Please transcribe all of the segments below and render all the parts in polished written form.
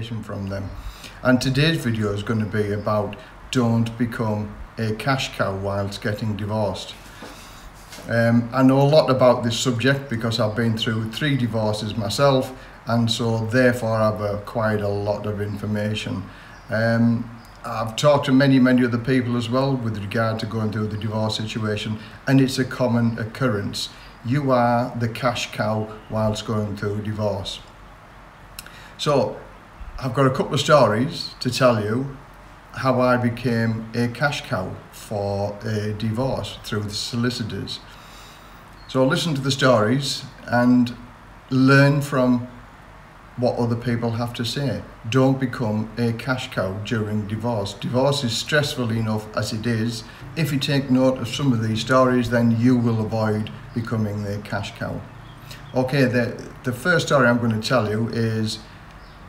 education from them. And today's video is going to be about don't become a cash cow whilst getting divorced. I know a lot about this subject because I've been through 3 divorces myself, and so therefore I've acquired a lot of information. I've talked to many other people as well with regard to going through the divorce situation, and it's a common occurrence. You are the cash cow whilst going through divorce. So I've got a couple of stories to tell you how I became a cash cow for a divorce through the solicitors. So listen to the stories and learn from what other people have to say. Don't become a cash cow during divorce. Divorce is stressful enough as it is. If you take note of some of these stories, then you will avoid becoming the cash cow. Okay, the first story I'm going to tell you is,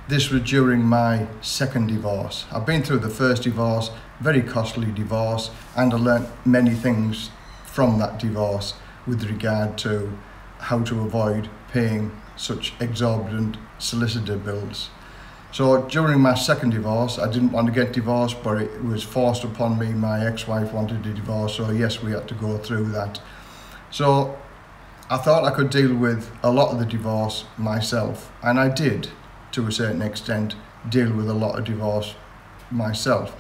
this was during my 2nd divorce. I've been through the 1st divorce, very costly divorce, and I learnt many things from that divorce with regard to how to avoid paying such exorbitant solicitor bills. So during my 2nd divorce, I didn't want to get divorced, but it was forced upon me. My ex-wife wanted a divorce, so yes, we had to go through that. So I thought I could deal with a lot of the divorce myself, and I did, to a certain extent, deal with a lot of divorce myself.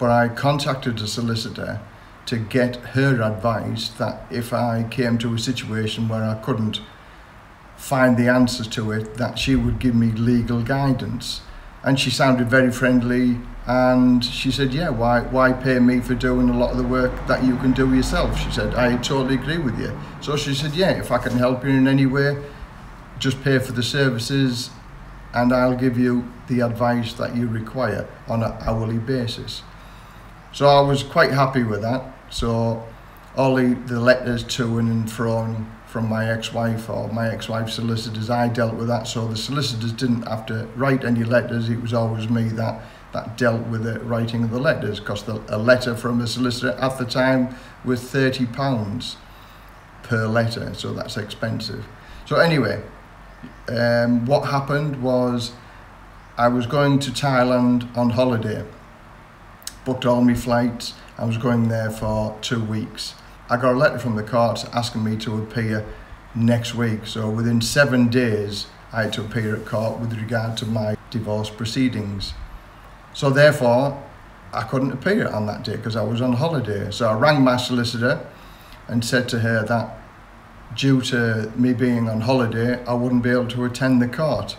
But I contacted a solicitor to get her advice that if I came to a situation where I couldn't find the answer to it, that she would give me legal guidance. And she sounded very friendly, and she said, yeah, why pay me for doing a lot of the work that you can do yourself? She said, I totally agree with you. So she said, yeah, if I can help you in any way, just pay for the services and I'll give you the advice that you require on an hourly basis. So I was quite happy with that. So all the letters to and fro from my ex-wife or my ex-wife's solicitors, I dealt with that. So the solicitors didn't have to write any letters. It was always me that dealt with the writing of the letters, because a letter from a solicitor at the time was £30 per letter. So that's expensive. So anyway, what happened was, I was going to Thailand on holiday, booked all my flights. I was going there for 2 weeks. I got a letter from the courts asking me to appear next week. So within 7 days, I had to appear at court with regard to my divorce proceedings. So therefore, I couldn't appear on that day because I was on holiday. So I rang my solicitor and said to her that due to me being on holiday, I wouldn't be able to attend the court.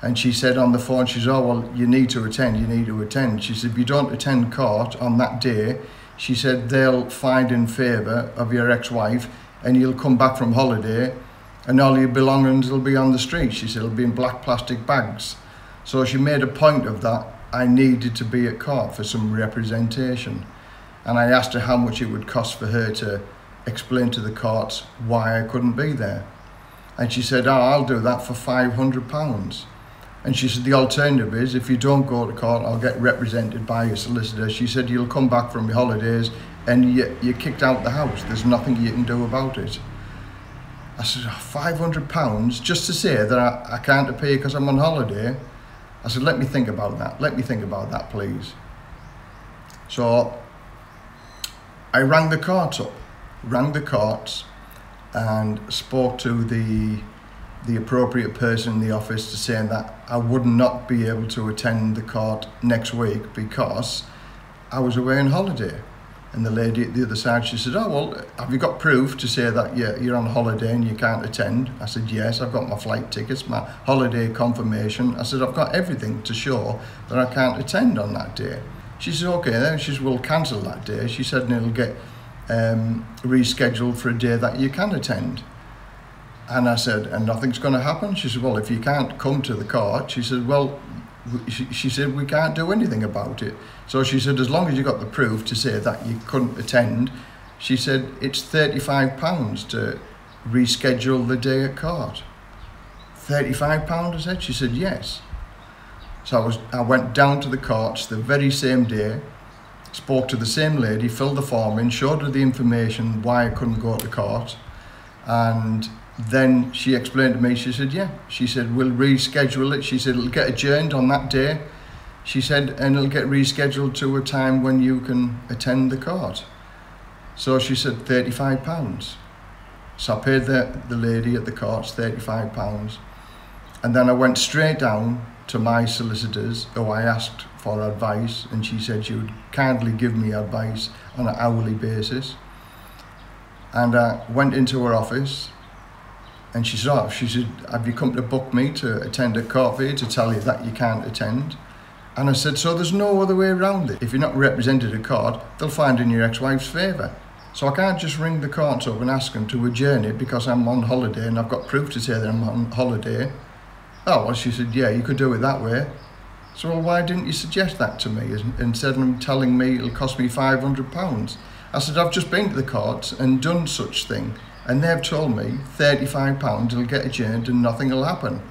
And she said on the phone, she said, oh, well, you need to attend, you need to attend. She said, if you don't attend court on that day, she said, they'll find in favour of your ex-wife, and you'll come back from holiday and all your belongings will be on the street. She said, it'll be in black plastic bags. So she made a point of that. I needed to be at court for some representation. And I asked her how much it would cost for her to explained to the courts why I couldn't be there. And she said, oh, I'll do that for £500. And she said, the alternative is, if you don't go to court, I'll get represented by your solicitor. She said, you'll come back from your holidays and you're kicked out the house. There's nothing you can do about it. I said, oh, £500 just to say that I can't appear because I'm on holiday? I said, let me think about that. Let me think about that, please. So I rang the courts up. Rang the courts and spoke to the appropriate person in the office to say that I would not be able to attend the court next week because I was away on holiday. And the lady at the other side, she said, oh, well, have you got proof to say that you're on holiday and you can't attend? I said, yes, I've got my flight tickets, my holiday confirmation. I said, I've got everything to show that I can't attend on that day. She said, okay, then. She said, we'll cancel that day. She said, and it'll get rescheduled for a day that you can attend. And I said, and nothing's going to happen? She said, well, if you can't come to the court, she said, well, she said, we can't do anything about it. So she said, as long as you got the proof to say that you couldn't attend, she said, it's £35 to reschedule the day at court. £35, I said? She said, yes. So I went down to the courts the very same day, spoke to the same lady, filled the form in, showed her the information why I couldn't go to court, and Then she explained to me, she said, yeah, she said, we'll reschedule it. She said, it'll get adjourned on that day. She said, and it'll get rescheduled to a time when you can attend the court. So she said, £35. So I paid the lady at the courts £35. And then I went straight down to my solicitors, who I asked for advice, and she said she would kindly give me advice on an hourly basis. And I went into her office, and she said, oh, she said, have you come to book me to attend a court for you to tell you that you can't attend? And I said, so there's no other way around it. If you're not represented at court, they'll find in your ex-wife's favour. So I can't just ring the courts up and ask them to adjourn it because I'm on holiday and I've got proof to say that I'm on holiday. Oh, well, she said, yeah, you could do it that way. So, well, why didn't you suggest that to me instead of telling me it'll cost me £500? I said, I've just been to the courts and done such thing, and they've told me £35 will get adjourned and nothing will happen.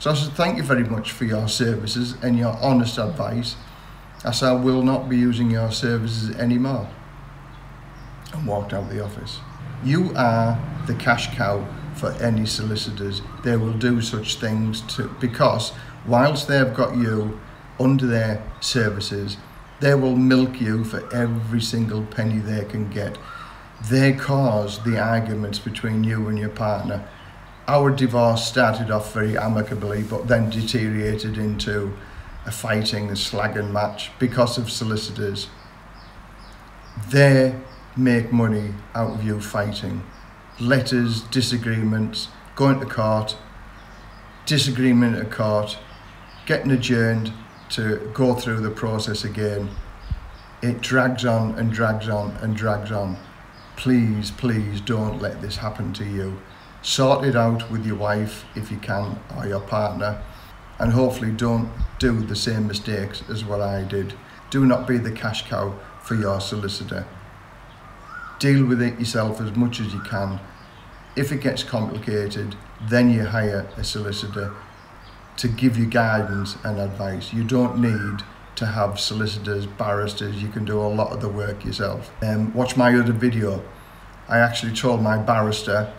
So I said, thank you very much for your services and your honest advice. I said, I will not be using your services anymore. And walked out of the office. You are the cash cow for any solicitors. They will do such things because whilst they've got you under their services, they will milk you for every single penny they can get. They cause the arguments between you and your partner. Our divorce started off very amicably, but then deteriorated into a fighting, a slagging match because of solicitors. They make money out of you fighting. Letters, disagreements, going to court, disagreement at court, getting adjourned to go through the process again. It drags on and drags on and drags on. Please, please don't let this happen to you. Sort it out with your wife if you can, or your partner, and hopefully don't do the same mistakes as what I did. Do not be the cash cow for your solicitor. Deal with it yourself as much as you can. If it gets complicated, then you hire a solicitor to give you guidance and advice. You don't need to have solicitors, barristers. You can do a lot of the work yourself. Watch my other video. I actually told my barrister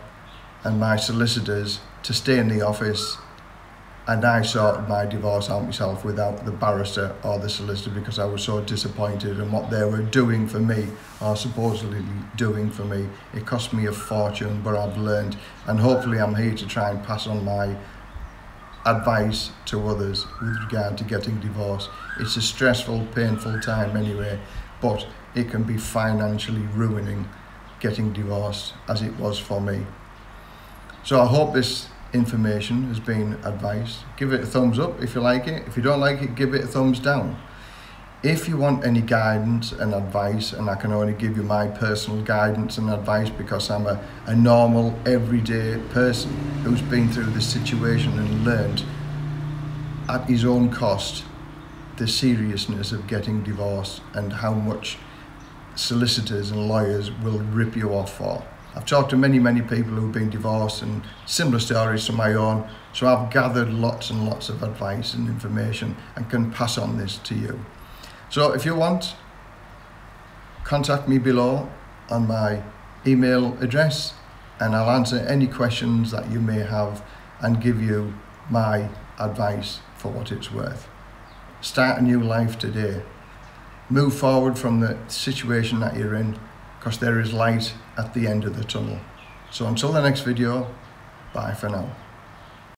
and my solicitors to stay in the office, and I sorted my divorce out myself without the barrister or the solicitor because I was so disappointed in what they were doing for me, or supposedly doing for me. It cost me a fortune, but I've learned, and hopefully I'm here to try and pass on my advice to others with regard to getting divorced. It's a stressful, painful time anyway, but it can be financially ruining getting divorced, as it was for me. So I hope this information has been advice. Give it a thumbs up if you like it. If you don't like it, give it a thumbs down. If you want any guidance and advice, and I can only give you my personal guidance and advice because I'm a normal, everyday person who's been through this situation and learned at his own cost the seriousness of getting divorced and how much solicitors and lawyers will rip you off for. I've talked to many, many people who've been divorced and similar stories to my own, so I've gathered lots and lots of advice and information and can pass on this to you. So if you want, contact me below on my email address and I'll answer any questions that you may have and give you my advice for what it's worth. Start a new life today. Move forward from the situation that you're in, because there is light at the end of the tunnel. So until the next video, bye for now.